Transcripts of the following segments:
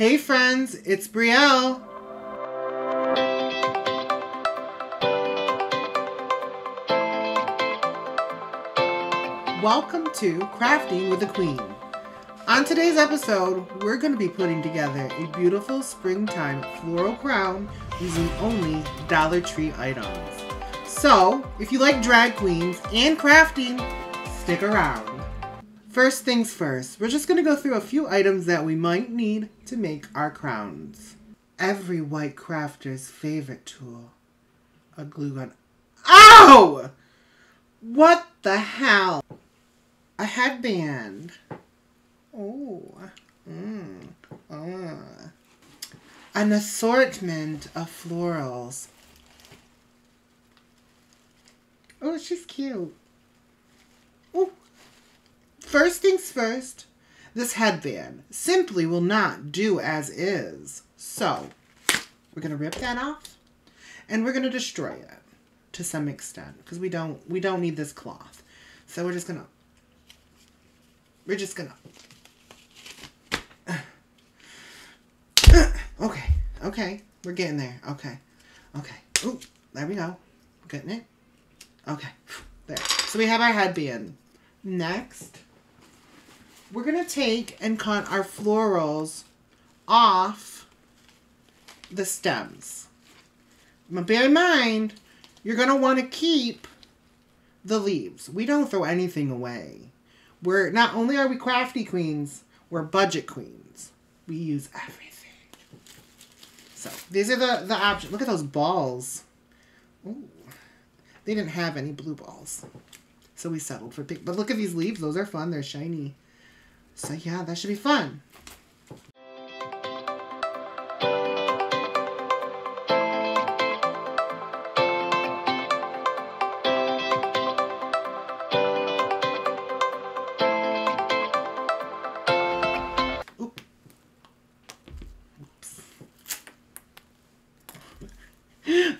Hey friends, it's Brielle. Welcome to Crafting with a Queen. On today's episode, we're going to be putting together a beautiful springtime floral crown using only Dollar Tree items. So, if you like drag queens and crafting, stick around. First things first, we're just going to go through a few items that we might need to make our crowns. Every white crafter's favorite tool, a glue gun. Ow! What the hell? A headband. Oh. An assortment of florals. Oh, she's cute. Oh. First things first, this headband simply will not do as is. So, we're going to rip that off and we're going to destroy it to some extent because we don't need this cloth. So, we're just going to Okay, we're getting there. Okay. Ooh, there we go. We're getting it. Okay, there. So we have our headband. Next, we're going to take and cut our florals off the stems. But bear in mind, you're going to want to keep the leaves. We don't throw anything away. We're not only are we crafty queens, we're budget queens. We use everything. So these are the options. Look at those balls. Ooh. They didn't have any blue balls. So we settled for pink. But look at these leaves. Those are fun. They're shiny. So yeah, that should be fun.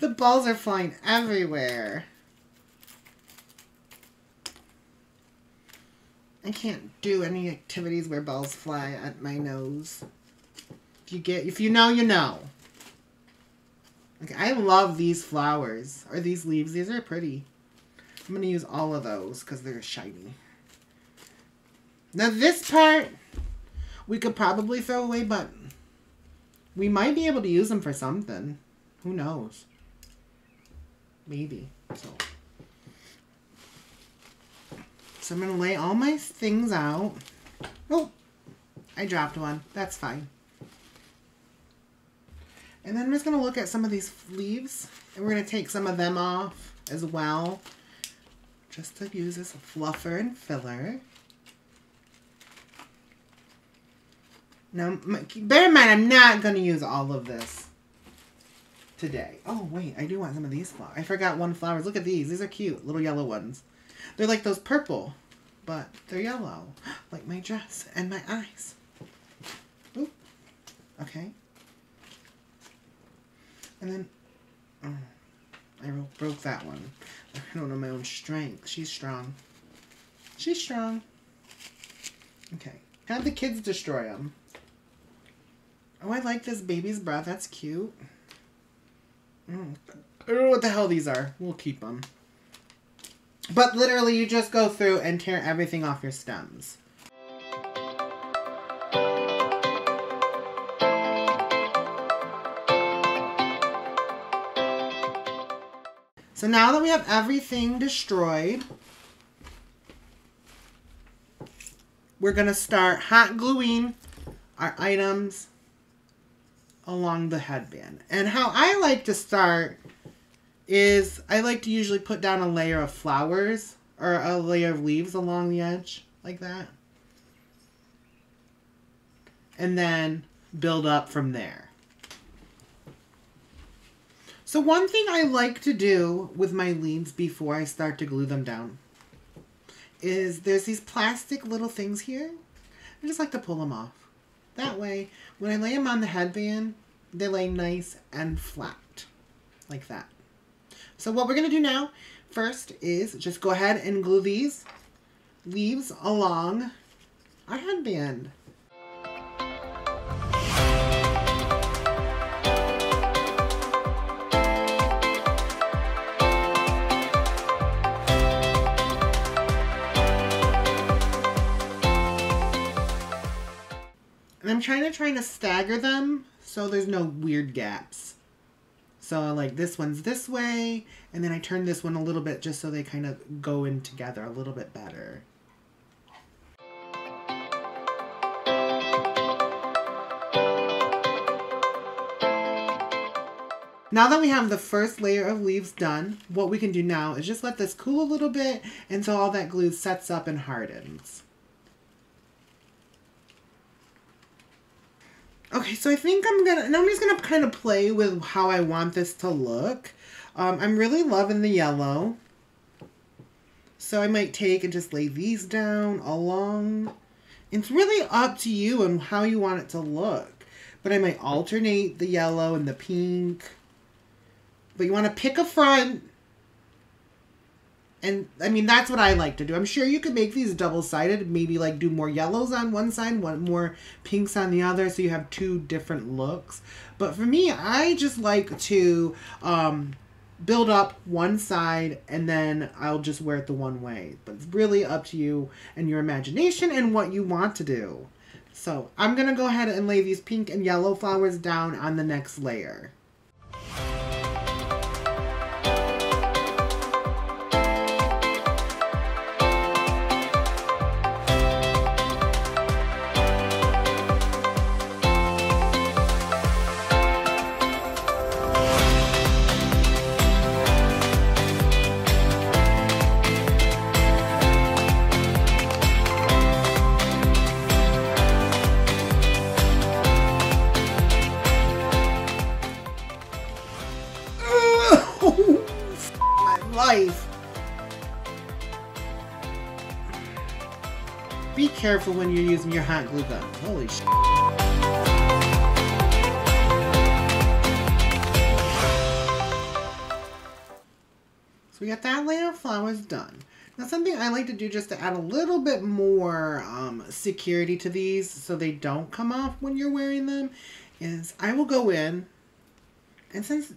The balls are flying everywhere. I can't do any activities where balls fly at my nose. If you know, you know. Okay, I love these flowers. Or these leaves. These are pretty. I'm going to use all of those because they're shiny. Now this part, we could probably throw away, but we might be able to use them for something. Who knows? Maybe. So I'm going to lay all my things out. Oh, I dropped one. That's fine. And then I'm just going to look at some of these leaves. And we're going to take some of them off as well. Just to use as a fluffer and filler. Now, bear in mind, I'm not going to use all of this today. Oh, wait. I do want some of these flowers. I forgot one flower. Look at these. These are cute. Little yellow ones. They're like those purple, but they're yellow. Like my dress and my eyes. Oop. Okay. And then... Oh, I broke that one. I don't know my own strength. She's strong. Okay. Have the kids destroy them. Oh, I like this baby's breath. That's cute. I don't know what the hell these are. We'll keep them. But literally, you just go through and tear everything off your stems. So now that we have everything destroyed, we're going to start hot gluing our items along the headband. And how I like to start is I like to usually put down a layer of flowers or a layer of leaves along the edge like that. And then build up from there. So one thing I like to do with my leaves before I start to glue them down is there's these plastic little things here. I just like to pull them off. That way, when I lay them on the headband, they lay nice and flat, like that. So what we're going to do now, first, is just go ahead and glue these leaves along our headband. kind of trying to stagger them so there's no weird gaps. So like this one's this way, and then I turn this one a little bit just so they kind of go in together a little bit better. Now that we have the first layer of leaves done, what we can do now is just let this cool a little bit until all that glue sets up and hardens. Okay, so I think I'm just gonna kind of play with how I want this to look. I'm really loving the yellow. So I might take and just lay these down along. It's really up to you and how you want it to look. But I might alternate the yellow and the pink. But you want to pick a front, and I mean that's what I like to do. I'm sure you could make these double-sided, maybe like do more yellows on one side, one more pinks on the other, so you have two different looks. But for me, I just like to build up one side and then I'll just wear it the one way. But it's really up to you and your imagination and what you want to do. So I'm gonna go ahead and lay these pink and yellow flowers down on the next layer. Be careful when you're using your hot glue gun. Holy shit. So we got that layer of flowers done. Now something I like to do just to add a little bit more security to these so they don't come off when you're wearing them is I will go in, and since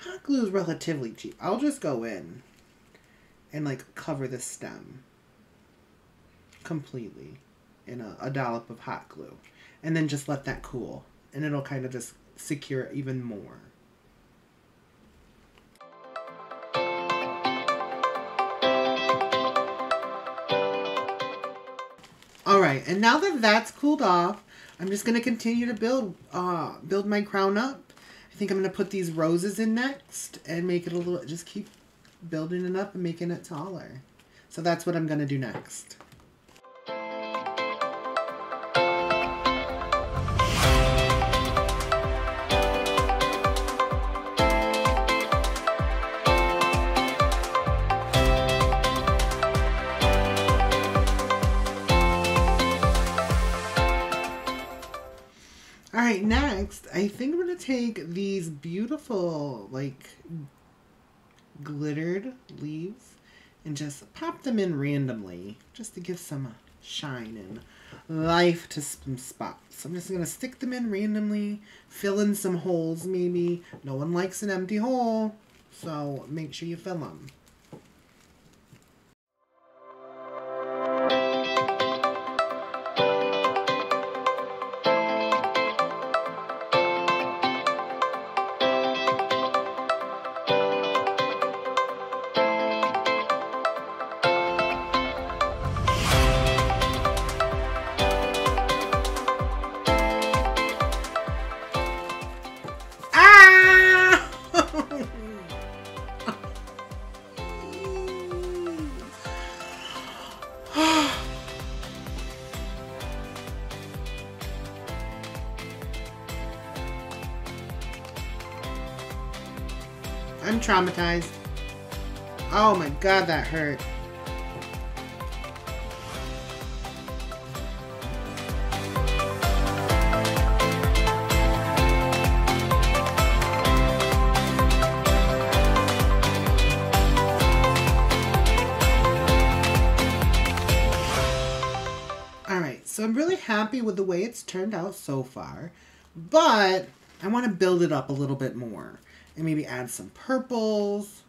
hot glue is relatively cheap, I'll just go in and like cover the stem completely in a dollop of hot glue and then just let that cool, and it'll kind of just secure it even more. All right, and now that that's cooled off, I'm just going to continue to build my crown up. I think I'm going to put these roses in next and make it a little, just keep building it up and making it taller. So that's what I'm going to do next. Alright, next, I think I'm going to take these beautiful, like, glittered leaves and just pop them in randomly just to give some shine and life to some spots. So I'm just going to stick them in randomly, fill in some holes maybe. No one likes an empty hole, so make sure you fill them. I'm traumatized. Oh my god, that hurt. Alright, so I'm really happy with the way it's turned out so far, but I want to build it up a little bit more. And maybe add some purples.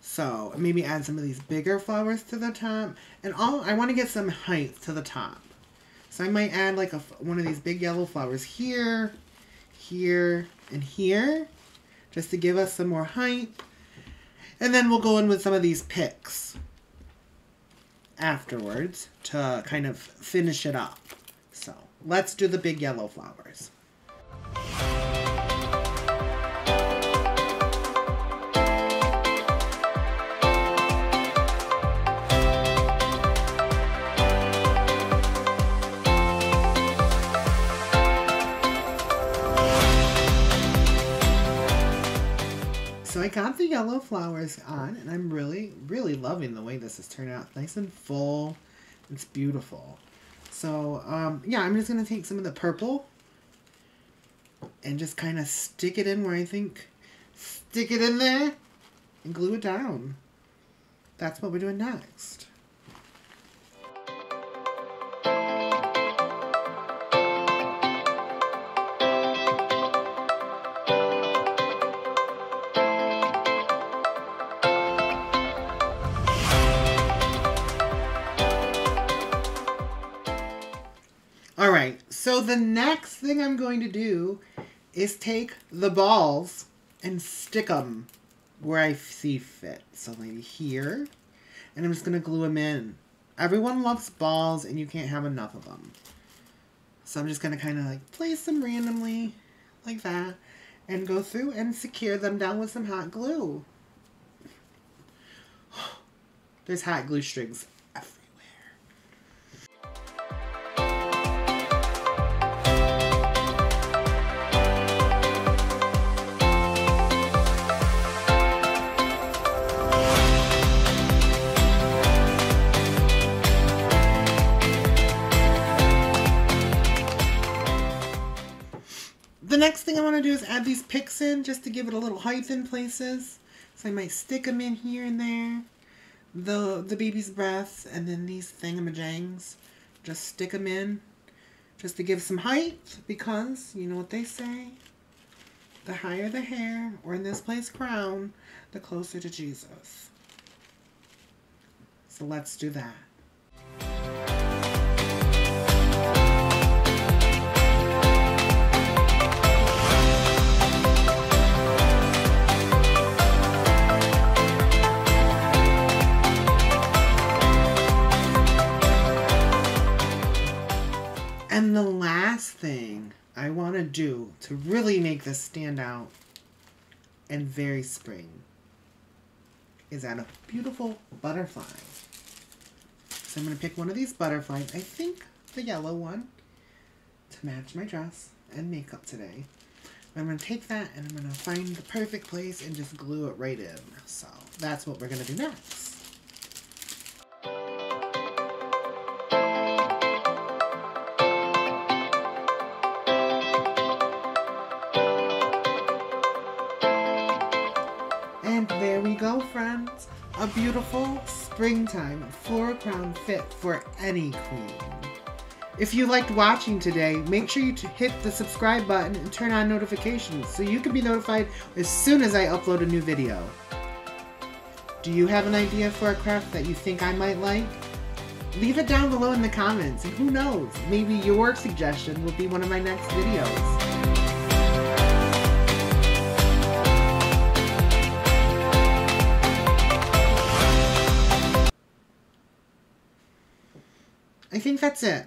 So maybe add some of these bigger flowers to the top. And I want to get some height to the top. So I might add like one of these big yellow flowers here, here, and here, just to give us some more height. And then we'll go in with some of these picks afterwards to kind of finish it up. So let's do the big yellow flowers. So I got the yellow flowers on, and I'm really, really loving the way this has turned out. Nice and full. It's beautiful. So, yeah, I'm just going to take some of the purple and just kind of stick it in where I think, stick it in there and glue it down. That's what we're doing next. Alright, so the next thing I'm going to do is take the balls and stick them where I see fit. So maybe here, and I'm just going to glue them in. Everyone loves balls and you can't have enough of them. So I'm just going to kind of like place them randomly like that and go through and secure them down with some hot glue. There's hot glue strings. The next thing I want to do is add these picks in just to give it a little height in places. So I might stick them in here and there. The baby's breaths and then these thingamajangs. Just stick them in just to give some height because you know what they say. The higher the hair, or in this place crown, the closer to Jesus. So let's do that. And the last thing I want to do to really make this stand out and very spring is add a beautiful butterfly. So I'm going to pick one of these butterflies, I think the yellow one, to match my dress and makeup today. I'm going to take that and I'm going to find the perfect place and just glue it right in. So that's what we're going to do next. Friends, a beautiful springtime floral crown fit for any queen. If you liked watching today, make sure you hit the subscribe button and turn on notifications so you can be notified as soon as I upload a new video. Do you have an idea for a craft that you think I might like? Leave it down below in the comments, and who knows, maybe your suggestion will be one of my next videos. I think that's it.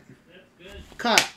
That's good. Cut.